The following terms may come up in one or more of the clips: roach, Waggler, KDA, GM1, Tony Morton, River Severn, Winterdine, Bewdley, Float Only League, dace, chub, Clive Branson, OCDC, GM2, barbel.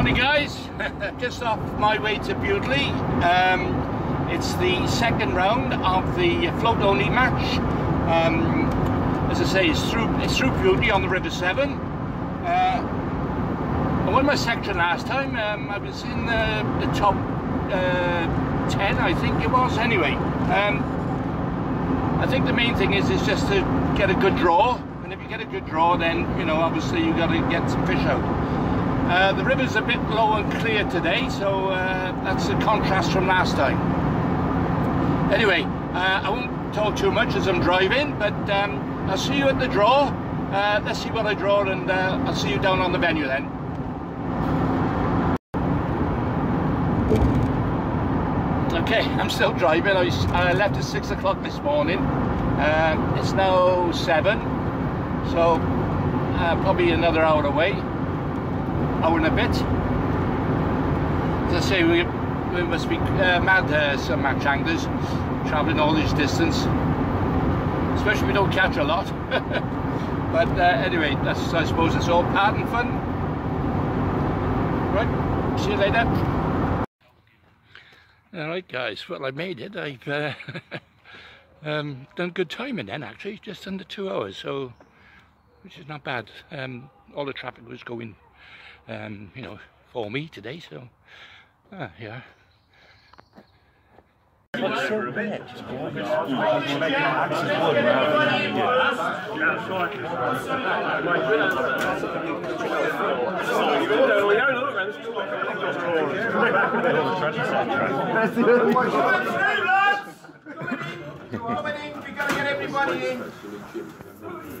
Morning guys, just off my way to Bewdley. It's the second round of the float only match. As I say, it's through Bewdley on the River Severn. I won my section last time. I was in the top 10, I think it was. Anyway, I think the main thing is just to get a good draw, and if you get a good draw, then you know obviously you got to get some fish out. The river's a bit low and clear today, so that's the contrast from last time. Anyway, I won't talk too much as I'm driving, but I'll see you at the draw. Let's see what I draw, and I'll see you down on the venue then. Okay, I'm still driving. I left at 6 o'clock this morning. It's now 7, so probably another hour away. Hour and a bit. As I say, we must be mad, some match anglers, travelling all this distance, especially if we don't catch a lot. But anyway, I suppose it's all part and fun. Right, see you later. Alright guys, well I made it. I've done good timing then, actually, just under 2 hours, so which is not bad. All the traffic was going you know, for me today, so yeah. It's so bad, just be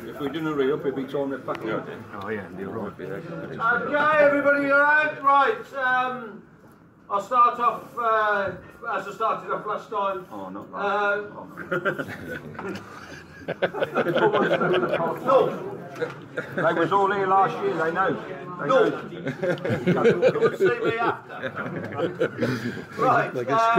if we didn't hurry up, we'd be torn it back up. Yeah. Oh yeah, and you're right. Okay, everybody, you're out? Right, I'll start off as I started off last time. Oh, not last. No. They was all here last year, they know. They know. You wouldn't see me after. Right, like just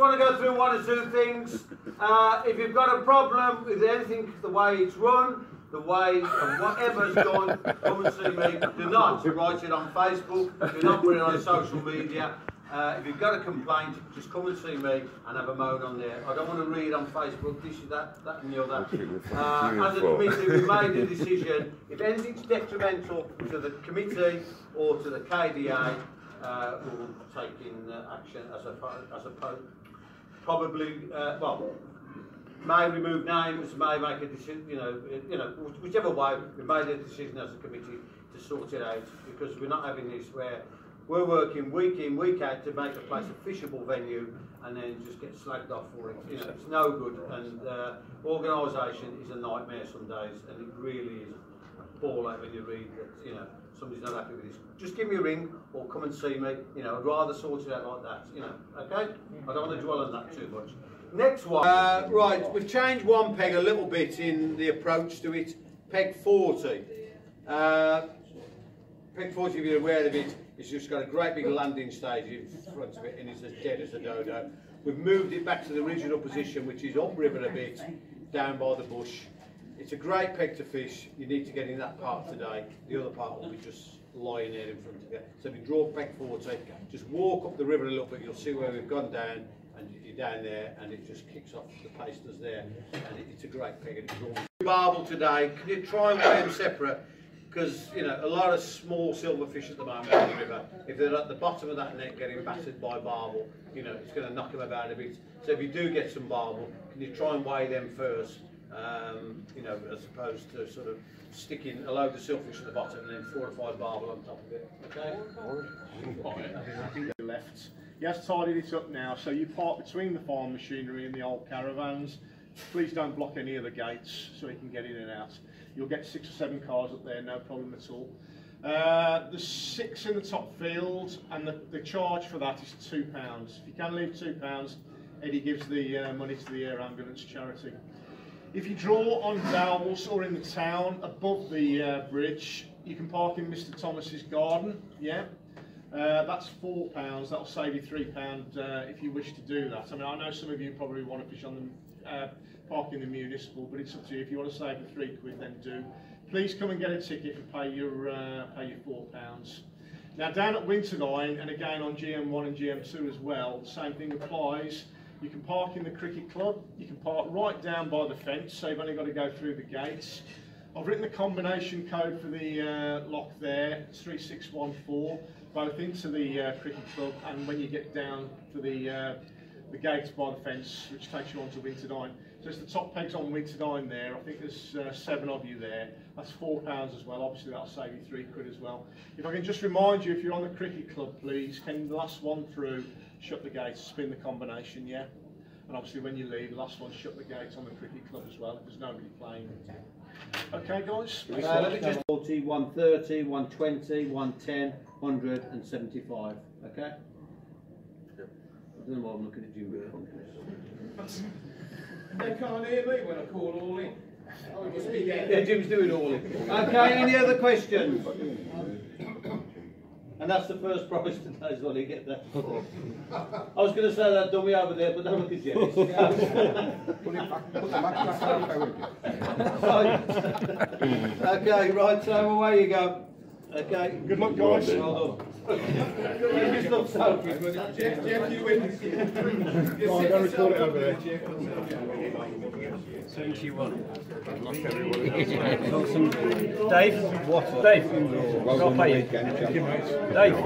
want to go through one or two things. If you've got a problem with anything, the way it's run, the way of whatever's done, come and see me. Do not write it on Facebook, do not put it on social media. If you've got a complaint, just come and see me and have a moan on there. I don't want to read on Facebook, this, that and the other. As a committee, we made the decision, if anything's detrimental to the committee or to the KDA, we will take in action well, may remove names, may make a decision, you know, whichever way, we made a decision as a committee to sort it out, because we're not having this where we're working week in, week out to make a place a fishable venue and then just get slagged off for it. You know, it's no good, and organisation is a nightmare some days, and it really is a ball out when you read that, you know, somebody's not happy with this. Just give me a ring or come and see me, you know, I'd rather sort it out like that, you know, okay? I don't want to dwell on that too much. Next one. Right, we've changed one peg a little bit in the approach to it, peg 40. Peg 40, if you're aware of it, it's just got a great big landing stage in front of it, and it's as dead as a dodo. We've moved it back to the original position, which is upriver a bit, down by the bush. It's a great peg to fish. You need to get in that part today. The other part will be just lying there in front of you. So if you draw peg 40, just walk up the river a little bit, you'll see where we've gone down, and you're down there, and it just kicks off the pasters there, and it's a great peg. And it's barbel today. Can you try and weigh them separate? Because, you know, a lot of small silverfish at the moment on the river, if they're at the bottom of that net getting battered by barbel, you know, it's going to knock them about a bit. So if you do get some barbel, can you try and weigh them first, you know, as opposed to sort of sticking a load of silverfish at the bottom and then 4 or 5 barbel on top of it, okay? I think you left. He has tidied it up now, so you park between the farm machinery and the old caravans. Please don't block any of the gates so he can get in and out. You'll get 6 or 7 cars up there, no problem at all. The 6 in the top field, and the charge for that is £2. If you can leave £2, Eddie gives the money to the air ambulance charity. If you draw on dowels or in the town above the bridge, you can park in Mr. Thomas's garden. Yeah, that's £4. That'll save you £3 if you wish to do that. I mean, I know some of you probably want to fish on them. Park in the municipal, but it's up to you. If you want to save the £3 quid, then do. Please come and get a ticket and pay your £4. Now down at Winterdine, and again on GM1 and GM2 as well, the same thing applies. You can park in the cricket club, you can park right down by the fence, so you've only got to go through the gates. I've written the combination code for the lock there, it's 3614, both into the cricket club and when you get down to the gates by the fence, which takes you onto Winterdine. So it's the top pegs on Winterdine there. I think there's 7 of you there. That's £4 as well. Obviously that'll save you £3 as well. If I can just remind you, if you're on the cricket club, please, can the last one through shut the gates, spin the combination, yeah? And obviously when you leave, the last one shut the gates on the cricket club as well, if there's nobody playing. Okay guys? Let me just... 40, 130, 120, 110, 175, okay? I don't know why I'm looking at you with They can't hear me when I call all in. Oh, it must be dead. Yeah, Jim's doing all in. Okay, any other questions? And that's the first prize today's one, you get that. I was going to say that dummy over there, but don't look at Jimmy. Okay, right, so away you go. Okay. Good luck, guys. Well done. Jeff, you win. Don't record it over there, Jeff. Thank you, Dave, what? Dave, I'll pay you. Dave,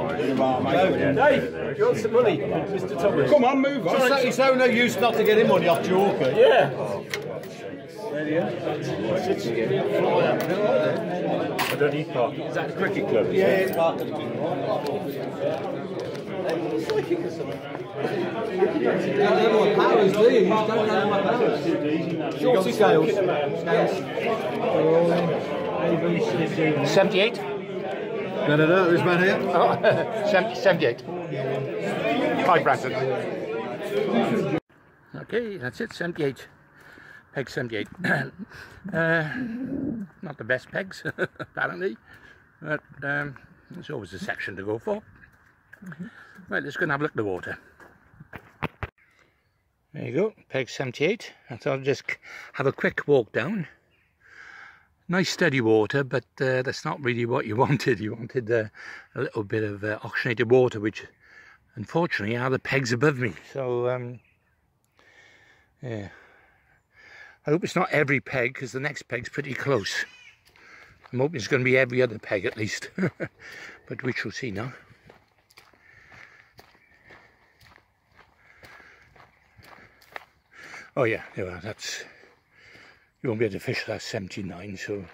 do you want some money, Mr. Thomas? Come on, move on. It's no use not to get him money off Yorker. Yeah. I don't eat park. Is that a cricket club? Yeah, it's park. Powers. 78. No, this man here. Oh, 78. Hi, Branson. Okay, that's it. 78. Peg 78. Not the best pegs, apparently, but it's always a section to go for. Right, let's go and have a look at the water. There you go, peg 78. I thought I'd just have a quick walk down. Nice steady water, but that's not really what you wanted. You wanted a little bit of oxygenated water, which unfortunately are the pegs above me. So, yeah. I hope it's not every peg, because the next peg's pretty close. I'm hoping it's going to be every other peg at least, but we shall see now. Oh yeah, there we are. That's, you won't be able to fish that 79, so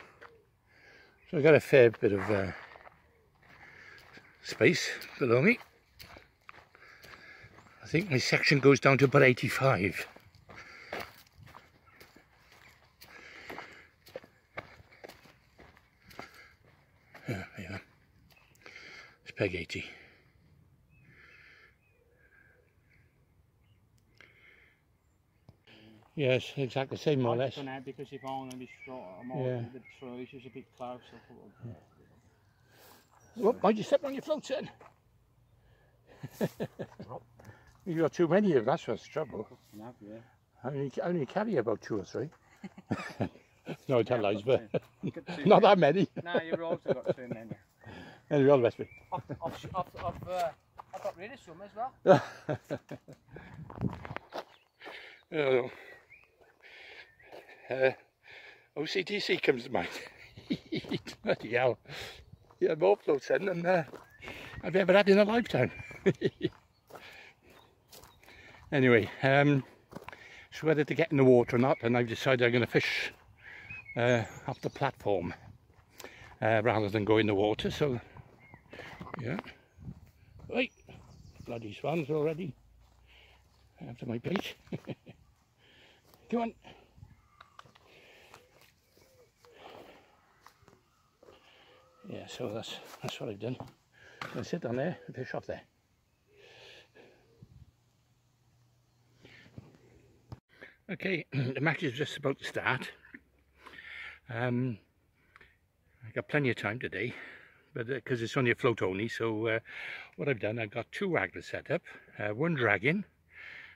I've got a fair bit of space below me. I think my section goes down to about 85. Yeah. It's peg 80. Yes, exactly the same, more or less. Because if I want to be shorter, I'm always the trees is a bit closer. Yeah. Well, why'd you step on your float then? You've got too many of them, that's what's the trouble. Enough, yeah. I only carry about 2 or 3. No, I tell lies, but not that many. No, you've also got too many. And you're all the best. I've got rid of some as well. OCDC comes to mind. Bloody hell. Yeah, more floats than I've ever had in a lifetime. Anyway, so whether to get in the water or not, and I've decided I'm going to fish off the platform rather than go in the water, so yeah. Right, bloody swans already after my bait. Come on. Yeah, so that's what I've done. I sit down there and fish off there. Okay, the match is just about to start. I got plenty of time today, but because it's only a float only, so what I've done, I've got 2 wagglers set up, one dragging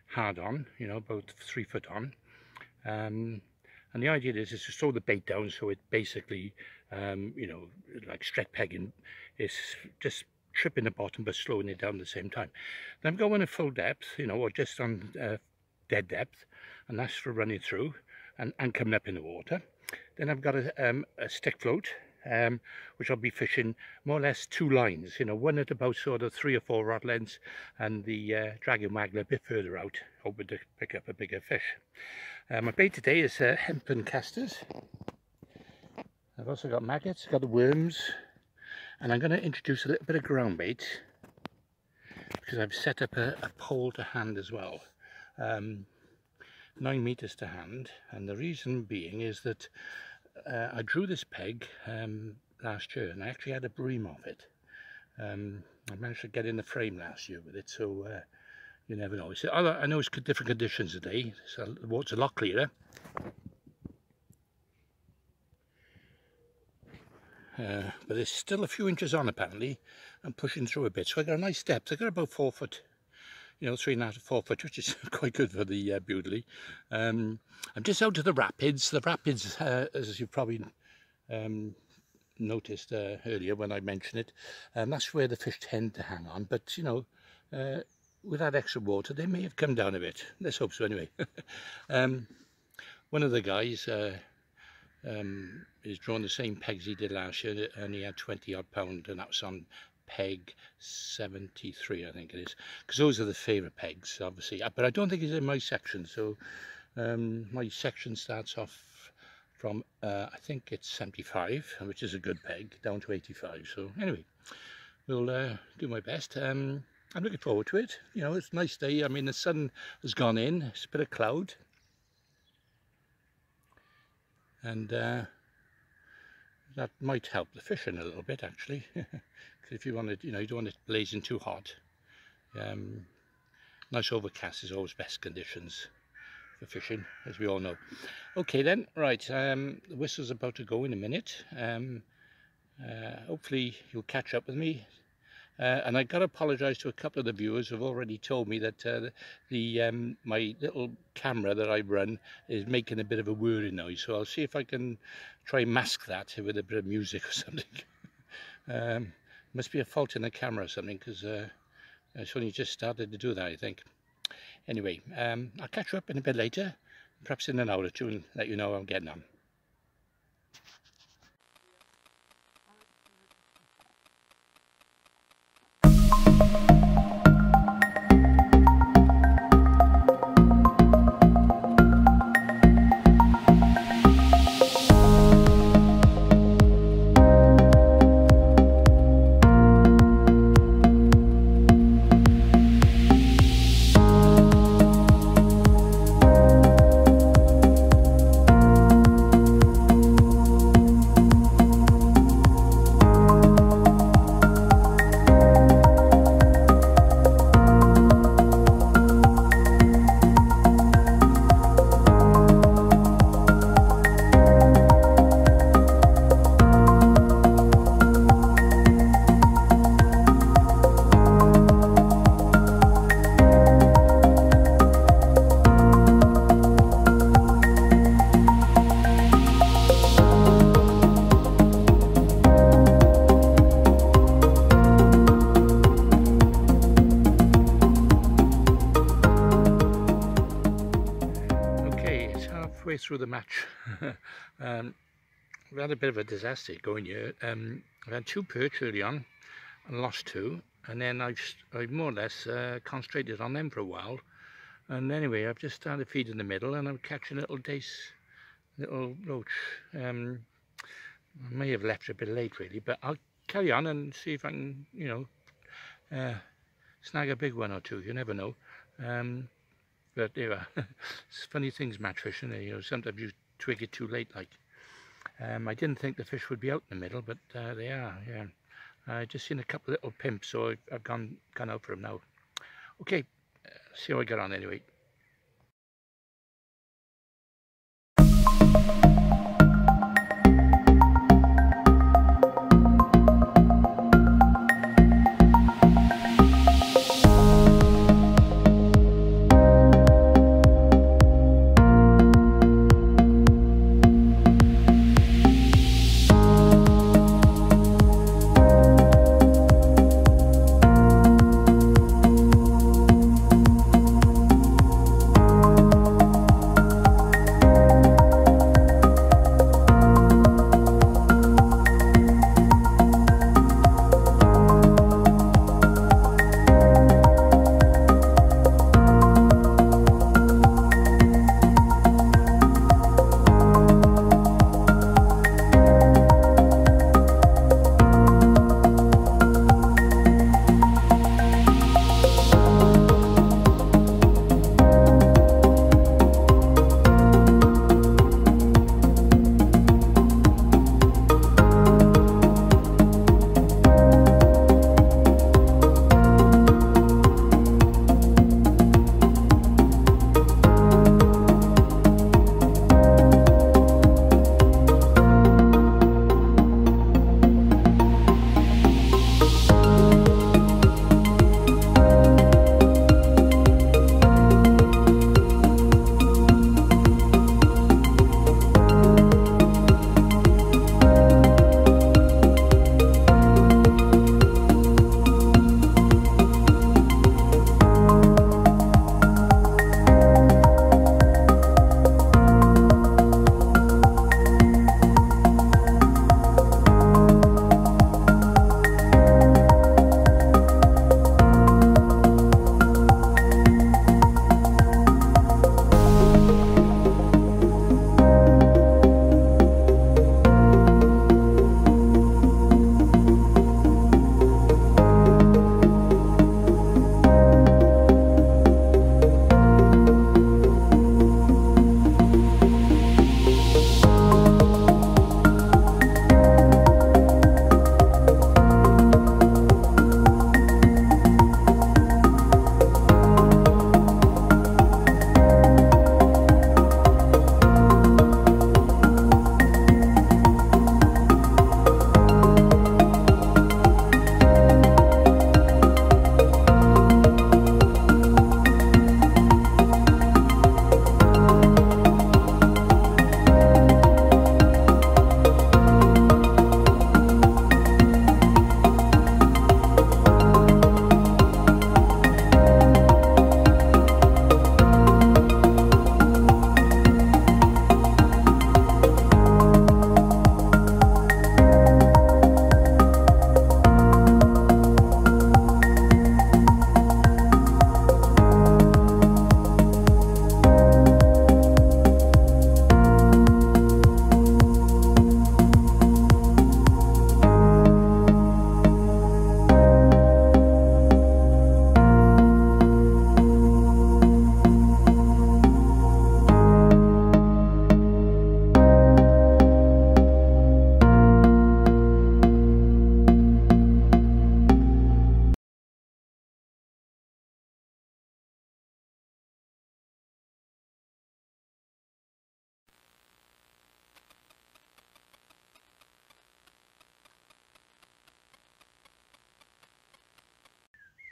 hard on, you know, about 3 foot on, and the idea is to throw the bait down so it basically, you know, like straight pegging, is just tripping the bottom but slowing it down at the same time. Then going at full depth, you know, or just on dead depth, and that's for running through and coming up in the water. Then I've got a stick float, which I'll be fishing more or less two lines, you know, one at about sort of 3 or 4 rod lengths, and the dragon waggler a bit further out, hoping to pick up a bigger fish. My bait today is hemp and casters. I've also got maggots, got the worms, and I'm going to introduce a little bit of ground bait, because I've set up a pole to hand as well, 9 meters to hand, and the reason being is that I drew this peg last year, and I actually had a bream off it. I managed to get in the frame last year with it, so you never know. So I know it's different conditions today, so the water's a lot clearer. But there's still a few inches on apparently, and pushing through a bit, so I got a nice depth. I got about 4 foot, you know, 3.5 to 4 foot, which is quite good for the Bewdley. I'm just out to the rapids. The rapids, as you probably noticed earlier when I mentioned it, that's where the fish tend to hang on. But you know, with that extra water, they may have come down a bit. Let's hope so. Anyway, one of the guys. He's drawn the same pegs he did last year, and he had 20-odd pound, and that was on peg 73, I think it is, because those are the favourite pegs, obviously. But I don't think he's in my section, so my section starts off from I think it's 75, which is a good peg, down to 85. So anyway, we'll do my best. I'm looking forward to it. You know, it's a nice day. I mean, the sun has gone in. It's a bit of cloud. And that might help the fishing a little bit, actually, because if you want it, you know, you don't want it blazing too hot. Nice overcast is always best conditions for fishing, as we all know. Okay then, right, the whistle's about to go in a minute. Hopefully you'll catch up with me. And I've got to apologise to a couple of the viewers who've already told me that my little camera that I run is making a bit of a whirring noise. So I'll see if I can try and mask that with a bit of music or something. Must be a fault in the camera or something, because it's only just started to do that, I think. Anyway, I'll catch you up in a bit later, perhaps in an hour or two, and let you know how I'm getting on. Through the match. We had a bit of a disaster going here. I had 2 perch early on and lost 2, and then I've more or less concentrated on them for a while, and anyway I've just started feeding the middle, and I'm catching a little dace, little roach. I may have left a bit late really, but I'll carry on and see if I can, you know, snag a big one or two. You never know. But there are funny things match fishing, you know, sometimes you twig it too late, like. I didn't think the fish would be out in the middle, but they are, yeah. I just seen a couple little pimps, so I've gone out for them now. Okay, see how I get on anyway.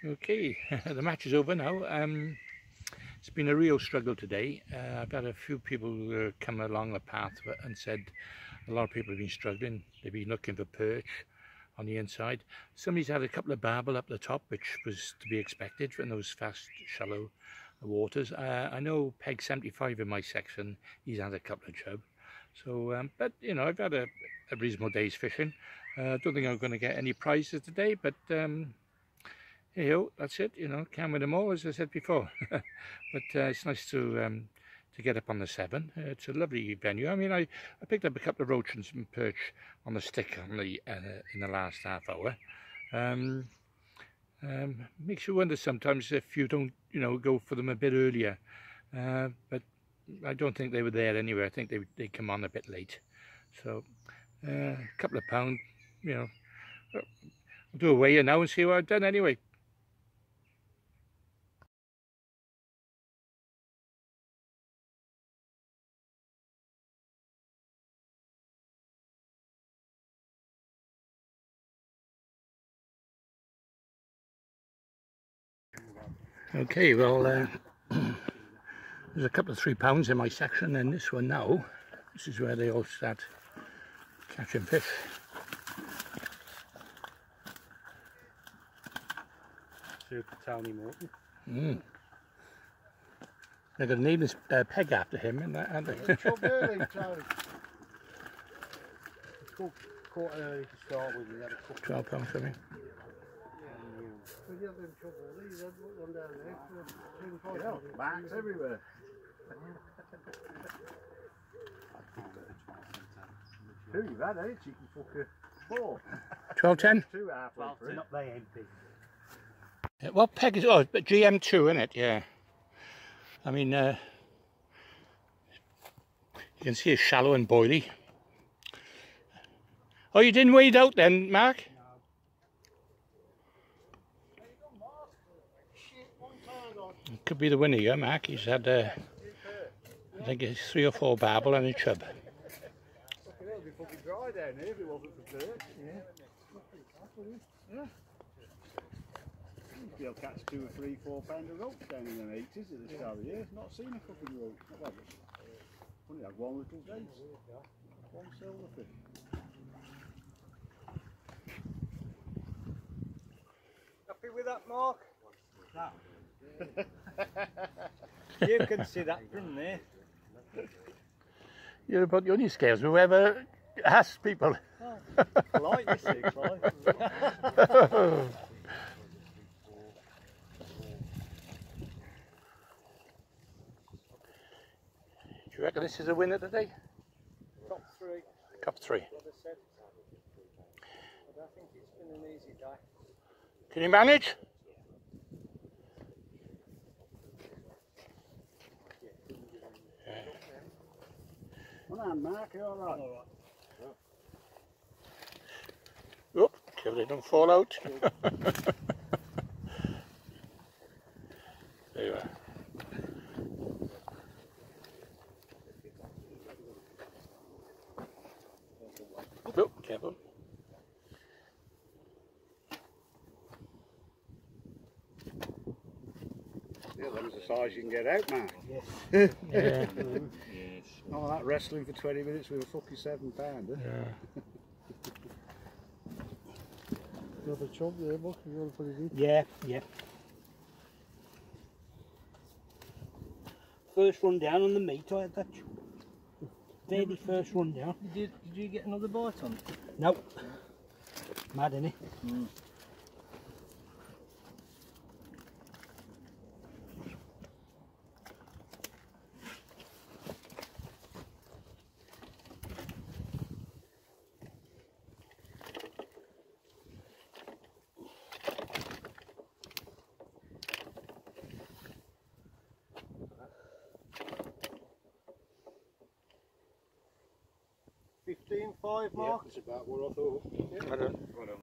Okay, the match is over now. It's been a real struggle today. I've had a few people come along the path and said a lot of people have been struggling. They've been looking for perch on the inside. Somebody's had a couple of barbel up the top, which was to be expected from those fast, shallow waters. I know peg 75 in my section, he's had a couple of chub. So, but you know, I've had a reasonable day's fishing. I don't think I'm going to get any prizes today, but you know, that's it, you know, can win them all, as I said before. But it's nice to get up on the Severn. It's a lovely venue. I mean, I picked up a couple of roach and some perch on the stick on the in the last half hour. Makes you wonder sometimes if you don't, you know, go for them a bit earlier. But I don't think they were there anyway. I think they come on a bit late. So a couple of pound, you know. I'll do a weigh-in now and see what I've done anyway. Okay, well, there's a couple of 3 pounds in my section, and this one now, this is where they all start catching fish. Tony Morton. Mm. They're going to name this peg after him, and that, aren't they? It's caught early to start with. You had a 12 pounds for me. Yeah. Yeah. Backs everywhere. Who you had, eh? Cheeky fucker. 4. 12.10? 2 hours. Well, it's not very empty. What peg is it? Oh, but GM2, isn't it? Yeah. I mean, you can see it's shallow and boily. Oh, you didn't wade out then, Mark? No. It could be the winner here, Mark. He's had, I think it's 3 or 4 barbel and a chub. It'll be fucking dry down here if it wasn't for dirt. Yeah. You'll catch 2 or 3, 4 pounder roach down in the 80s at the start of the year. Not seen a fucking roach. Well, only had one little days. One silverfish. Happy with that, Mark? That. You can see that from there. You're about the only scares who ever asks people. Like you see, Clive. Do you reckon this is a winner today? Top 3. Top 3. But I think it's been an easy day. Can you manage? Yeah. Come on, Mark, you're all right. All right. Oop, so they don't fall out. There you are. Oh, careful. Yeah, that was the size you can get out, man. Yeah. Yeah. Yes. Oh, that wrestling for 20 minutes with a fucking 7 pounder. Yeah. Another chub there, Buck. You want to put it in? Yeah, yeah. First run down on the meat, I had that chub. Very first run down. Did you get another bite on it? Nope. Mad, innit? Mm. Mark? That's about what I thought. Yeah. Well done. Well done.